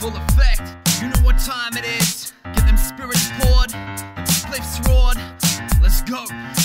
Full Efekt, you know what time it is. Get them spirits poured, them spliffs roared. Let's go.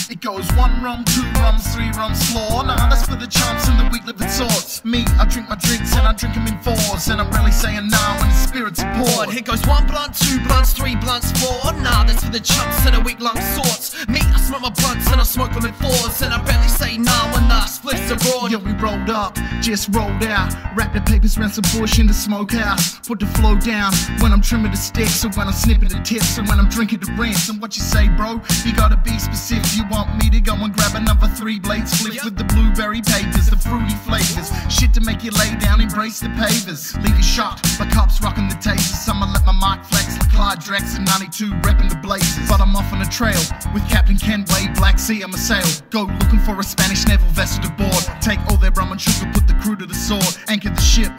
It goes one rum, two rums, three rums floor. Nah, that's for the chumps and the weak livered sorts. Me, I drink my drinks and I drink them in fours. And I'm really saying nah when the spirits are poured. Here goes one blunt, two blunts, three blunts, four. Nah, that's for the chumps and the weak lung sorts. Me, I smoke my blunts and I smoke them in fours. And I barely say nah when the spliffs are roared. Yeah, we rolled up, just rolled out. Wrap the papers round some bush in the smokehouse. Put the flow down when I'm trimming the sticks. And when I'm snipping the tips. And when I'm drinking the rinse. And what you say, bro? You gotta be specific. You want me to go and grab another three blades split with the blueberry papers, the fruity flavors, shit to make you lay down, embrace the pavers, leave you shocked, my cops rocking the tasers. Someone let my mic flex like Clyde Drexler 92 repping the blazers. But I'm off on a trail with Captain Kenway, Black Sea on my sail. Go looking for a Spanish naval vessel to board. Take all their rum and sugar, put the crew to the sword. Anchor the ship,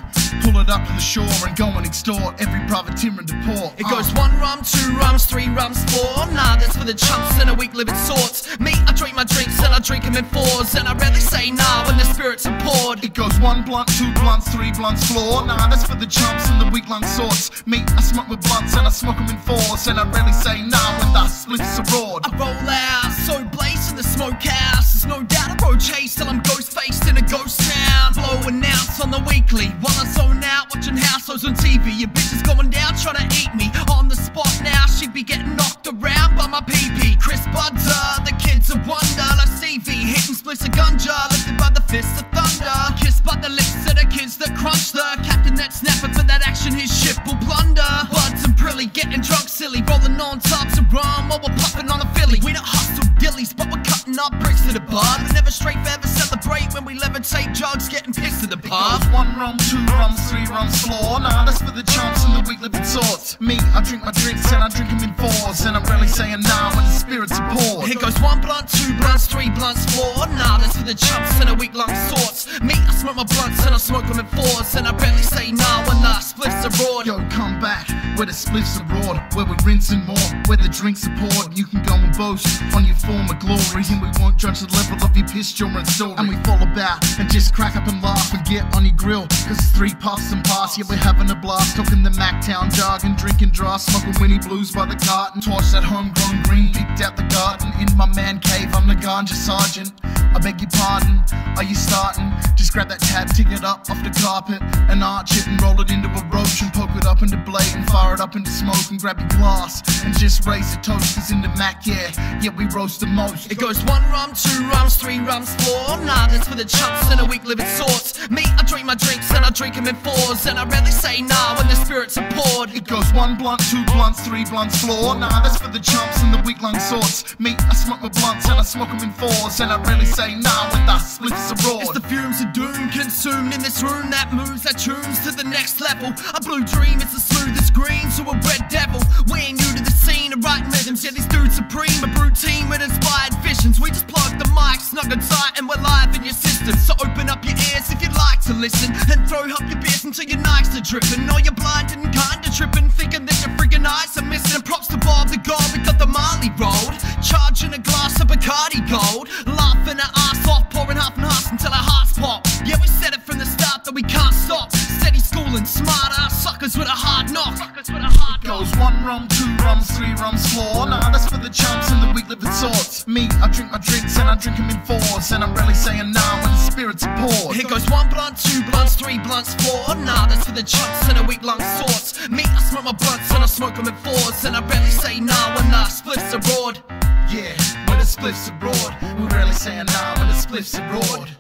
pull it up to the shore and go and extort every privateer and deport. It goes one rum, two rums, three rums, four. Nah, that's for the chumps and a weak livered sorts. Me, I drink my drinks and I drink them in fours. And I rarely say nah when the spirits are poured. It goes one blunt, two blunts, three blunts, floor. Nah, that's for the chumps and the weak lung sorts. Me, I smoke my blunts and I smoke them in fours. And I rarely say nah when the splits are roared. I roll out, so blazing the smokehouse. There's no doubt I road chase till I'm ghost-faced in a ghost town. Blowing out on the weekly while I zone out watching house shows on TV. Your bitch is going down trying to eat me. On the spot now, she'd be getting knocked around by my PP. Chris Budz, the kid's a wonder, like Stevie, hitting splits of gunja, lifted by the fists of thunder, kissed by the lips of the kids that crunch the captain that snapper for that action, his ship will blunder. Buds and Prilly getting drunk silly, rolling on tubs of rum while we're puffing on a Philly. We don't hustle dillies, but we're cutting up bricks to the bud. We're never straight, forever celebrate when we levitate jugs, getting pissed to the pub. One rum, two rums, three rums, floor. Nah, that's for the chumps and the weak livered sorts. Me, I drink my drinks and I drink them in fours. And I'm really saying nah when the spirits are poured. Here goes one blunt, two blunts, three blunts, four. Nah, that's for the chumps and the weak lung sorts. Me, I smoke my blunts and I smoke them in fours. And I barely say nah when the spliffs are roared. Yo, come back where the spliffs are roared, where we rinse and more, where the drinks are poured. You can go and boast on your former glory, and we won't judge the level of your piss during story. And we fall about and just crack up and laugh and get on your grill, cause three puffs and pass. Yeah, we're having a blast, talking the Mac town jargon, drinking dry, smoking Winnie Blues by the carton. Torch that homegrown green, picked out the garden. In my man cave, I'm the ganja sergeant. I beg your pardon, are you starting? Just grab that tab, tick it up off the carpet and arch it and roll it into a roach and poke it up into blade and fire it up into smoke and grab your glass and just raise the toast, cause in the Mac, yeah, we roast the most. It goes one rum, two rums, three rums, four. Nah, that's for the chumps and the weak livered sorts. Me, I drink my drinks and I drink them in fours. And I rarely say nah when the spirits are poured. It goes one blunt, two blunts, three blunts, floor. Nah, that's for the chumps and the weak lung sorts. Me, I smoke my blunts and I smoke them in fours. And I rarely say nah when the spliffs are roared. It's the fumes of doom consumed in this room that moves that tunes to the next level. A blue dream, it's the smoothest green to a red devil. We're new to the scene of writing rhythms, yeah, these dudes supreme, a routine with inspired visions. We just plug the mic, snug and tight, and we're live in your system. So open up your ears if you'd like to listen, and throw up your beers until your nights are dripping. Or you're blind and kinda tripping, thinking that your freaking eyes are missing. And props to Bob the God, we got the Marley rolled, charging a glass of Bacardi gold, laughing at ass off, pouring half and half until our hearts pop. Yeah, we said it from the start that we can't stop. Steady schooling, smart ass suckers with a hard knock. It goes one rum, two rums, three rums, four. Nah, that's for the chumps and the weak livered sorts. Me, I drink my drinks and I drink them in fours. And I'm really saying nah when the spirits are poured. Here goes one blunt, two blunts, three blunts, four. Nah, that's for the chumps and the weak lung sorts. Me, I smoke my blunts and I smoke them in fours. And I barely say nah when the spliffs are roared. Yeah, when the spliffs are roared, we rarely say nah when the spliffs are roared.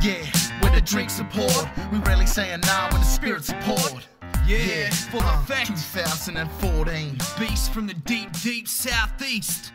Yeah, when the drinks are poured, we rarely say nah when the spirits are poured. Yeah, Full Efekt 2014. Beast from the deep, deep southeast.